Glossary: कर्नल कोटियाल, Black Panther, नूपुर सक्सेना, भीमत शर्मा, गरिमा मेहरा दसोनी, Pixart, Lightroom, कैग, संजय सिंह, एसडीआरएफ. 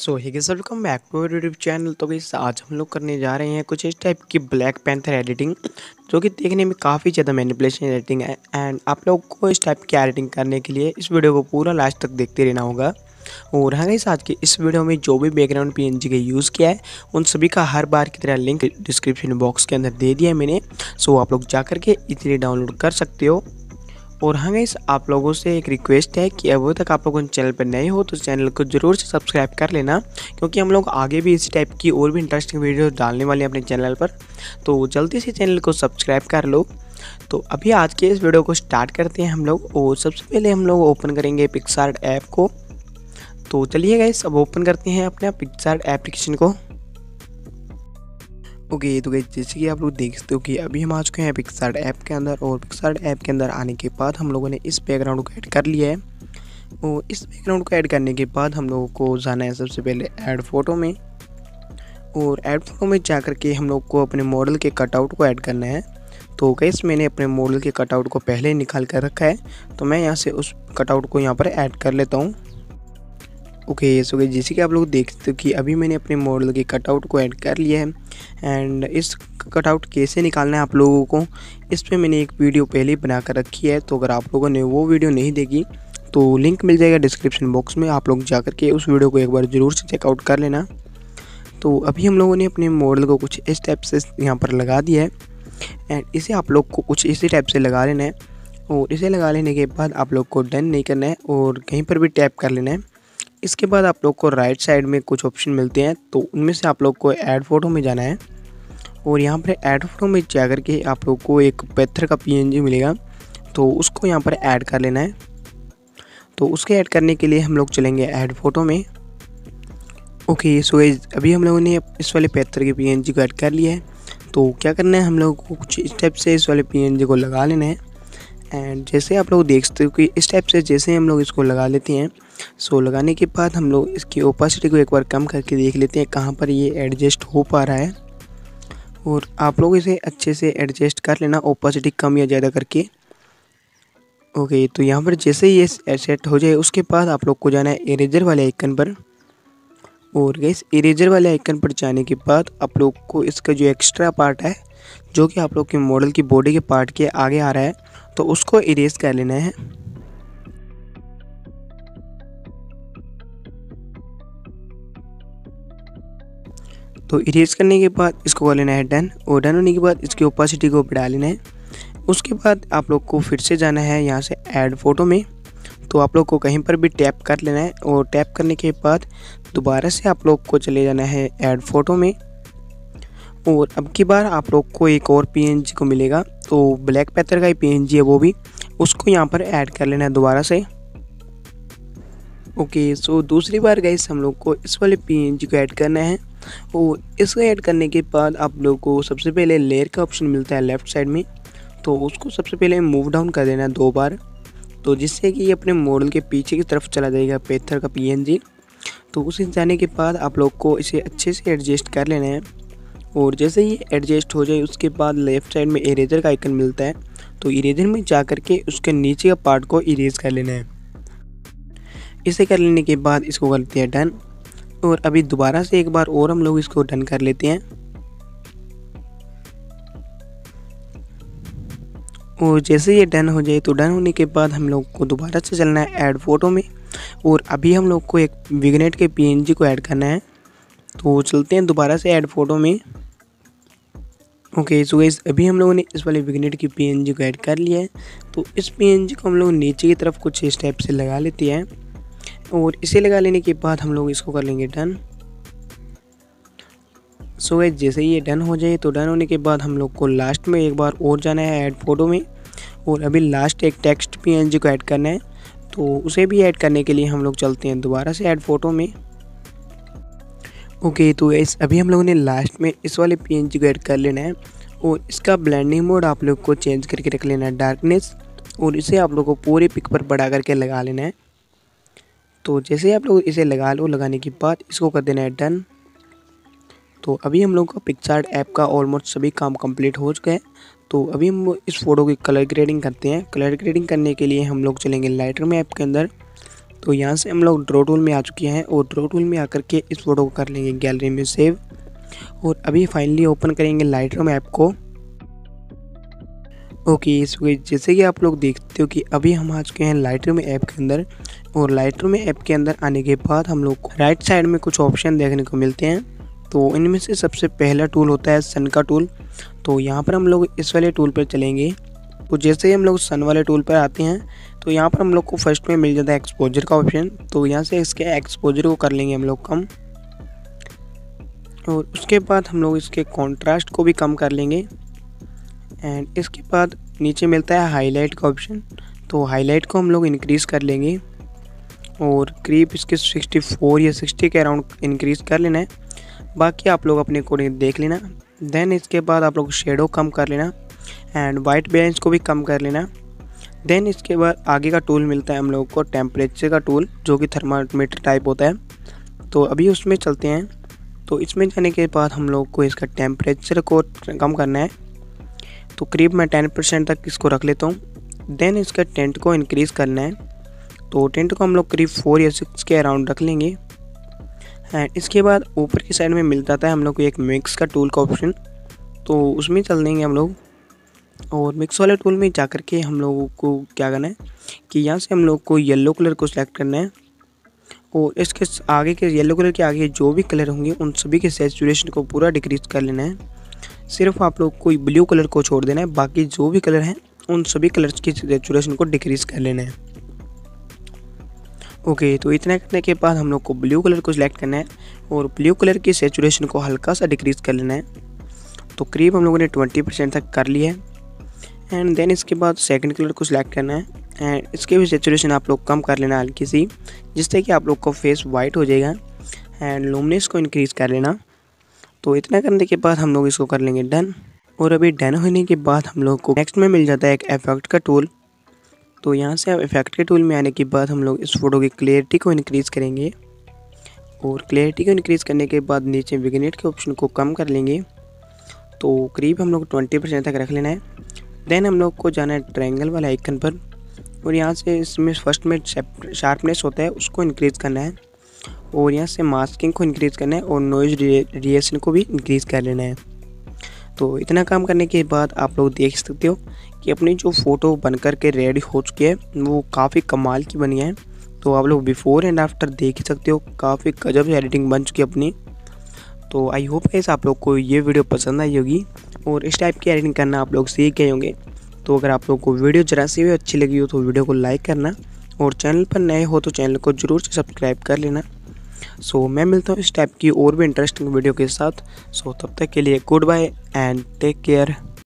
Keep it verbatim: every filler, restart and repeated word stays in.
So hey guys welcome back to our YouTube channel. तो guys आज हम लोग करने जा रहे हैं कुछ इस टाइप की ब्लैक पैंथर एडिटिंग, जो कि देखने में काफ़ी ज़्यादा मैनिपुलेशन एडिटिंग है। एंड आप लोग को इस टाइप की एडिटिंग करने के लिए इस वीडियो को पूरा लास्ट तक देखते रहना होगा। और हाँ गाइस, आज के इस वीडियो में जो भी बैकग्राउंड पीएनजी का यूज़ किया है उन सभी का हर बार की तरह लिंक डिस्क्रिप्शन बॉक्स के अंदर दे दिया है मैंने। सो आप लोग जा करके इजीली डाउनलोड कर सकते हो। और हाँ गाइस, आप लोगों से एक रिक्वेस्ट है कि अभी तक आप लोग चैनल पर नए हो तो चैनल को ज़रूर से सब्सक्राइब कर लेना, क्योंकि हम लोग आगे भी इसी टाइप की और भी इंटरेस्टिंग वीडियो डालने वाले हैं अपने चैनल पर। तो जल्दी से चैनल को सब्सक्राइब कर लो। तो अभी आज के इस वीडियो को स्टार्ट करते हैं हम लोग। और सबसे पहले हम लोग ओपन करेंगे पिक्सार्ट ऐप को। तो चलिए गाइस, अब ओपन करते हैं अपने पिक्सार्ट एप्लीकेशन को। ओके okay, तो गाइस जैसे कि आप लोग देख सकते हो कि अभी हम आ चुके हैं पिक्सार्ट ऐप के अंदर। और पिक्सार्ट ऐप के अंदर आने के बाद हम लोगों ने इस बैकग्राउंड को ऐड कर लिया है। और इस बैकग्राउंड को ऐड करने के बाद हम लोगों को जाना है सबसे पहले ऐड फोटो में। और ऐड फोटो में जा कर के हम लोग को अपने मॉडल के कटआउट को ऐड करना है। तो गाइस मैंने अपने मॉडल के कटआउट को पहले निकाल कर रखा है, तो मैं यहाँ से उस कटआउट को यहाँ पर ऐड कर लेता हूँ। ओके सो गाइस, जैसे कि आप लोग देख सकते हो कि अभी मैंने अपने मॉडल के कटआउट को ऐड कर लिया है। एंड इस कटआउट कैसे निकालना है आप लोगों को, इस पर मैंने एक वीडियो पहले बना कर रखी है। तो अगर आप लोगों ने वो वीडियो नहीं देखी तो लिंक मिल जाएगा डिस्क्रिप्शन बॉक्स में, आप लोग जा कर के उस वीडियो को एक बार ज़रूर से चेकआउट कर लेना। तो अभी हम लोगों ने अपने मॉडल को कुछ इस टाइप से यहाँ पर लगा दिया है। एंड इसे आप लोग को कुछ इसी टाइप से लगा लेना है। और इसे लगा लेने के बाद आप लोग को डन नहीं करना है और कहीं पर भी टैप कर लेना है। इसके बाद आप लोग को राइट साइड में कुछ ऑप्शन मिलते हैं, तो उनमें से आप लोग को ऐड फोटो में जाना है। और यहाँ पर ऐड फोटो में जा कर के आप लोग को एक पैथर का पीएनजी मिलेगा, तो उसको यहाँ पर ऐड कर लेना है। तो उसके ऐड करने के लिए हम लोग चलेंगे ऐड फोटो में। ओके सो गाइस, अभी हम लोगों ने इस वाले पैथर के पीएनजी को ऐड कर लिया है। तो क्या करना है, हम लोग को कुछ इस टाइप से इस वाले पीएनजी को लगा लेना है। एंड जैसे आप लोग देख सकते हो कि इस टाइप से जैसे हम लोग इसको लगा लेते हैं। सो लगाने के बाद हम लोग इसकी ओपेसिटी को एक बार कम करके देख लेते हैं कहाँ पर ये एडजस्ट हो पा रहा है। और आप लोग इसे अच्छे से एडजस्ट कर लेना ओपेसिटी कम या ज़्यादा करके। ओके तो यहाँ पर जैसे ये सेट हो जाए उसके बाद आप लोग को जाना है इरेजर वाले आइकन पर। और गाइस इरेजर वाले आइकन पर जाने के बाद आप लोग को इसका जो एक्स्ट्रा पार्ट है, जो कि आप लोग के मॉडल की बॉडी के पार्ट के आगे आ रहा है, तो उसको इरेज कर लेना है। तो इरेज करने के बाद इसको कर लेना है डन। और डन होने के बाद इसकी ओपेसिटी को बढ़ा लेना है। उसके बाद आप लोग को फिर से जाना है यहाँ से ऐड फोटो में। तो आप लोग को कहीं पर भी टैप कर लेना है। और टैप करने के बाद दोबारा से आप लोग को चले जाना है ऐड फोटो में। और अब की बार आप लोग को एक और पीएनजी को मिलेगा, तो ब्लैक पैथर का ही पीएनजी है वो भी, उसको यहाँ पर ऐड कर लेना है दोबारा से। ओके सो दूसरी बार गाइस हम लोग को इस वाले पीएनजी को ऐड करना है। और इसको ऐड करने के बाद आप लोग को सबसे पहले लेयर का ऑप्शन मिलता है लेफ़्ट साइड में, तो उसको सबसे पहले मूव डाउन कर देना है दो बार, तो जिससे कि ये अपने मॉडल के पीछे की तरफ चला जाएगा पैथर का पीएनजी। तो उसे जाने के बाद आप लोग को इसे अच्छे से एडजस्ट कर लेना है। और जैसे ये एडजस्ट हो जाए उसके बाद लेफ़्ट साइड में इरेजर का आइकन मिलता है, तो इरेजर में जा कर के उसके नीचे का पार्ट को इरेज कर लेना है। इसे कर लेने के बाद इसको कर लेते हैं डन। और अभी दोबारा से एक बार और हम लोग इसको डन कर लेते हैं। और जैसे ये डन हो जाए, तो डन होने के बाद हम लोग को दोबारा से चलना है ऐड फोटो में। और अभी हम लोग को एक विग्नेट के पीएनजी को ऐड करना है, तो चलते हैं दोबारा से ऐड फोटो में। ओके सो गाइस, अभी हम लोगों ने इस वाले विग्नेट की पीएनजी को ऐड कर लिया है। तो इस पीएनजी को हम लोग नीचे की तरफ कुछ इस टाइप से लगा लेते हैं। और इसे लगा लेने के बाद हम लोग इसको कर लेंगे डन। सो गाइस, जैसे ही ये डन हो जाए, तो डन होने के बाद हम लोग को लास्ट में एक बार और जाना है ऐड फोटो में। और अभी लास्ट एक टेक्स्ट पीएनजी को ऐड करना है, तो उसे भी ऐड करने के लिए हम लोग चलते हैं दोबारा से ऐड फोटो में। ओके तो गाइस, अभी हम लोगों ने लास्ट में इस वाले पीएनजी को ऐड कर लेना है। और इसका ब्लेंडिंग मोड आप लोग को चेंज करके रख लेना है डार्कनेस। और इसे आप लोग को पूरे पिक पर बढ़ा करके लगा लेना है। तो जैसे आप लोग इसे लगा लो, लगाने के बाद इसको कर देना है डन। तो अभी हम लोग का पिक्सार्ट ऐप का ऑलमोस्ट सभी काम कंप्लीट हो चुका है। तो अभी हम इस फोटो की कलर ग्रेडिंग करते हैं। कलर ग्रेडिंग करने के लिए हम लोग चलेंगे लाइटरूम ऐप के अंदर। तो यहाँ से हम लोग ड्रॉ टूल में आ चुके हैं और ड्रॉ टूल में आकर के इस फोटो को कर लेंगे गैलरी में सेव। और अभी फाइनली ओपन करेंगे लाइटरूम ऐप को। ओके सो जैसे कि आप लोग देखते हो कि अभी हम आ चुके हैं लाइटरूम ऐप के अंदर। और लाइटरूम ऐप के अंदर आने के बाद हम लोग को राइट साइड में कुछ ऑप्शन देखने को मिलते हैं। तो इनमें से सबसे पहला टूल होता है सन का टूल। तो यहाँ पर हम लोग इस वाले टूल पर चलेंगे। तो जैसे ही हम लोग सन वाले टूल पर आते हैं तो यहाँ पर हम लोग को फर्स्ट में मिल जाता है एक्सपोजर का ऑप्शन। तो यहाँ से इसके एक्सपोजर को कर लेंगे हम लोग कम। और उसके बाद हम लोग इसके कॉन्ट्रास्ट को भी कम कर लेंगे। एंड इसके बाद नीचे मिलता है हाईलाइट का ऑप्शन। तो हाईलाइट को हम लोग इंक्रीज़ कर लेंगे और क्रीप इसके चौंसठ या साठ के अराउंड इंक्रीज़ कर लेना है। बाकी आप लोग अपने अकॉर्डिंग देख लेना। देन इसके बाद आप लोग शेडो कम कर लेना एंड वाइट बैलेंस को भी कम कर लेना। देन इसके बाद आगे का टूल मिलता है हम लोगों को टेम्परेचर का टूल, जो कि थर्मामीटर टाइप होता है। तो अभी उसमें चलते हैं। तो इसमें जाने के बाद हम लोग को इसका टेम्परेचर को कम करना है। तो करीब मैं टेन परसेंट तक इसको रख लेता हूँ। देन इसका टेंट को इंक्रीज़ करना है। तो टेंट को हम लोग करीब फोर या सिक्स के अराउंड रख लेंगे। एंड इसके बाद ऊपर की साइड में मिल जाता है हम लोग को एक मिक्स का टूल का ऑप्शन। तो उसमें चल देंगे हम लोग। और मिक्स वाले टूल में जा कर के हम लोगों को क्या करना है कि यहाँ से हम लोग को येलो कलर को सिलेक्ट करना है। और इसके आगे के येलो कलर के आगे जो भी कलर होंगे उन सभी के सैचुरेशन को पूरा डिक्रीज़ कर लेना है। सिर्फ आप लोग को ब्लू कलर को छोड़ देना है। बाकी जो भी कलर हैं उन सभी कलर्स की सैचुरेशन को डिक्रीज़ कर लेना है। ओके तो इतना करने के बाद हम लोग को ब्लू कलर को सिलेक्ट करना है और ब्लू कलर की सैचुरेशन को हल्का सा डिक्रीज़ कर लेना है। तो करीब हम लोगों ने ट्वेंटी परसेंट तक कर लिया है। एंड देन इसके बाद सेकंड कलर को सिलेक्ट करना है एंड इसके भी सैचुरेशन आप लोग कम कर लेना हल्की सी, जिससे कि आप लोग का फेस वाइट हो जाएगा। एंड लूमिनेंस को इंक्रीज़ कर लेना। तो इतना करने के बाद हम लोग इसको कर लेंगे डन। और अभी डन होने के बाद हम लोग को नेक्स्ट में मिल जाता है एक इफेक्ट का टूल। तो यहाँ से आप इफेक्ट के टूल में आने के बाद हम लोग इस फोटो की क्लियरिटी को इंक्रीज़ करेंगे। और क्लियरिटी को इंक्रीज़ करने के बाद नीचे विग्नेट के ऑप्शन को कम कर लेंगे। तो करीब हम लोग ट्वेंटी परसेंट तक रख लेना है। देन हम लोग को जाना है ट्रायंगल वाले आइकन पर और यहाँ से इसमें फर्स्ट में शार्पनेस होता है उसको इंक्रीज़ करना है। और यहाँ से मास्किंग को इंक्रीज़ करना है और नॉइज़ रिडक्शन को भी इंक्रीज़ कर लेना है। तो इतना काम करने के बाद आप लोग देख सकते हो कि अपनी जो फ़ोटो बनकर के रेडी हो चुकी है वो काफ़ी कमाल की बनी है। तो आप लोग बिफ़ोर एंड आफ्टर देख ही सकते हो, काफ़ी गजब से एडिटिंग बन चुकी है अपनी। तो आई होप गाइस आप लोग को ये वीडियो पसंद आई होगी और इस टाइप की एडिटिंग करना आप लोग सीख गए होंगे। तो अगर आप लोग को वीडियो जरा सी भी अच्छी लगी हो तो वीडियो को लाइक करना और चैनल पर नए हो तो चैनल को ज़रूर से सब्सक्राइब कर लेना। सो मैं मिलता हूँ इस टाइप की और भी इंटरेस्टिंग वीडियो के साथ। सो तब तक के लिए goodbye and take care.